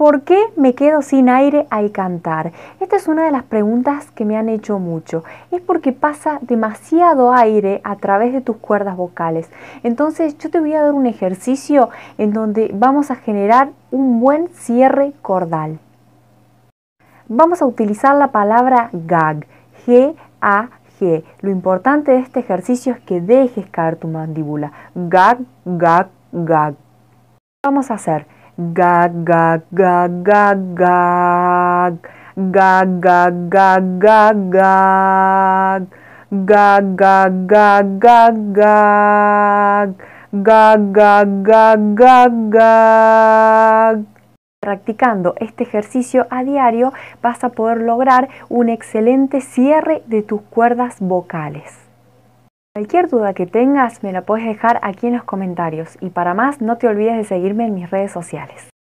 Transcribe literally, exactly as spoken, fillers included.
¿Por qué me quedo sin aire al cantar? Esta es una de las preguntas que me han hecho mucho. Es porque pasa demasiado aire a través de tus cuerdas vocales. Entonces yo te voy a dar un ejercicio en donde vamos a generar un buen cierre cordal. Vamos a utilizar la palabra gag, G A G. Lo importante de este ejercicio es que dejes caer tu mandíbula. Gag, gag, gag. Vamos a hacer gag, gag, gag, gag, gag, gag, gag, gag, gag, gag, gag, gag, gag, gag, gag, gag, gag, gag, gag. Practicando este ejercicio a diario vas a poder lograr un excelente cierre de tus cuerdas vocales. Cualquier duda que tengas me la puedes dejar aquí en los comentarios y para más no te olvides de seguirme en mis redes sociales.